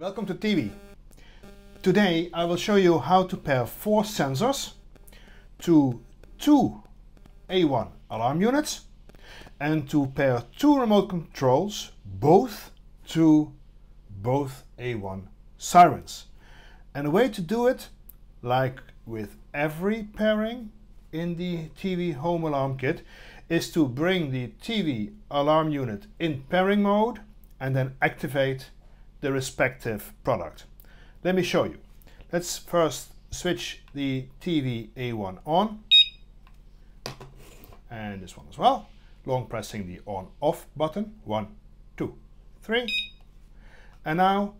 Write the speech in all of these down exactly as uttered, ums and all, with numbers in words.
Welcome to Tiiwee. Today I will show you how to pair four sensors to two A one alarm units and to pair two remote controls, both to both A one sirens. And the way to do it, like with every pairing in the Tiiwee Home Alarm Kit, is to bring the Tiiwee alarm unit in pairing mode and then activate the respective product. Let me show you. Let's first switch the Tiiwee A one on, and this one as well, long pressing the on off button. One, two, three, and now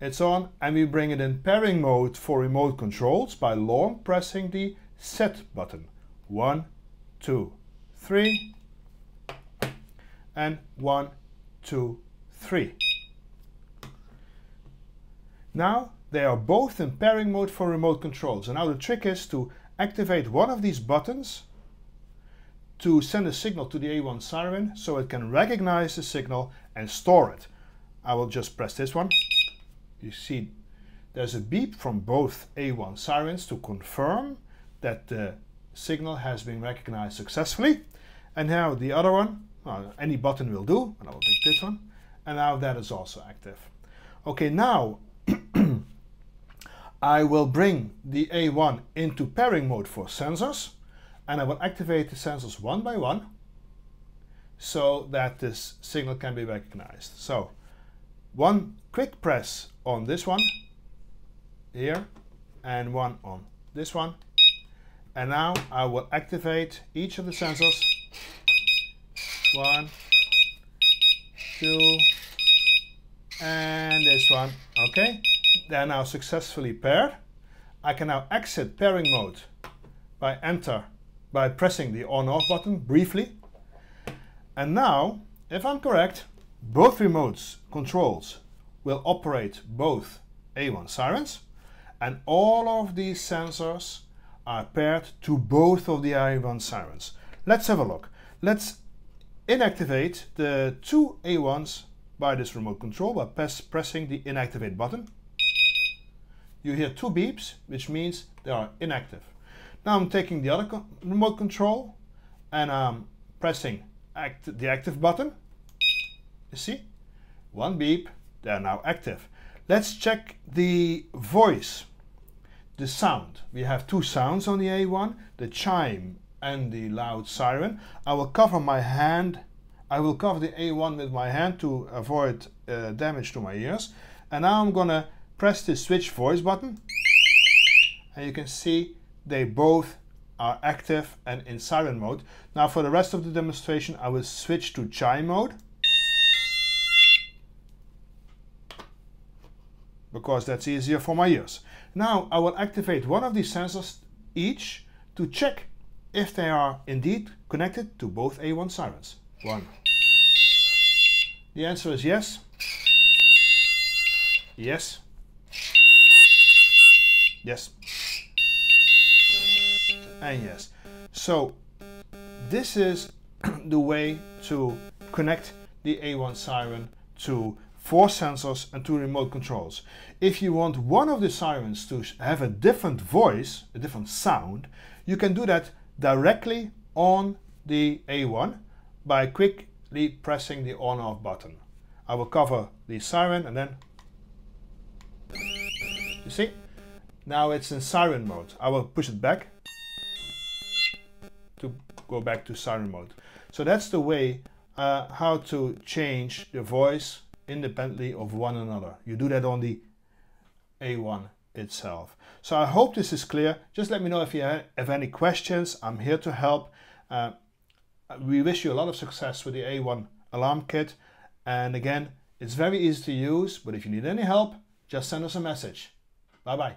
it's on, and we bring it in pairing mode for remote controls by long pressing the set button. One, two, three, and one, two, three. Now they are both in pairing mode for remote controls, and now the trick is to activate one of these buttons to send a signal to the A one siren so it can recognize the signal and store it. I will just press this one. You see there's a beep from both A one sirens to confirm that the signal has been recognized successfully. And now the other one, well, any button will do, and I will pick this one, and now that is also active. Okay, now I will bring the A one into pairing mode for sensors, and I will activate the sensors one by one so that this signal can be recognized. So one quick press on this one here and one on this one, and now I will activate each of the sensors. One, two, and this one. Okay, they're now successfully paired. I can now exit pairing mode by enter by pressing the on off button briefly, and now if I'm correct, both remote controls will operate both A one sirens, and all of these sensors are paired to both of the A one sirens. Let's have a look. Let's inactivate the two A ones by this remote control by press, pressing the inactivate button. You hear two beeps, which means they are inactive. Now I'm taking the other co remote control and I'm pressing act the active button. You see? One beep, they are now active. Let's check the voice, the sound. We have two sounds on the A one, the chime and the loud siren. I will cover my hand, I will cover the A one with my hand to avoid uh, damage to my ears. And now I'm gonna press the switch voice button. And you can see they both are active and in siren mode. Now for the rest of the demonstration, I will switch to chime mode, because that's easier for my ears. Now I will activate one of these sensors each to check if they are indeed connected to both A one sirens. One. The answer is yes. Yes. Yes. And yes. So this is the way to connect the A one siren to four sensors and two remote controls. If you want one of the sirens to have a different voice, a different sound, you can do that directly on the A one by quickly pressing the on-off button. I will cover the siren and then, you see, now it's in siren mode. I will push it back to go back to siren mode. So that's the way uh, how to change the voice independently of one another. You do that on the A one itself. So I hope this is clear. Just let me know if you have any questions. I'm here to help. Uh, we wish you a lot of success with the A one alarm kit. And again, it's very easy to use, but if you need any help, just send us a message. Bye bye.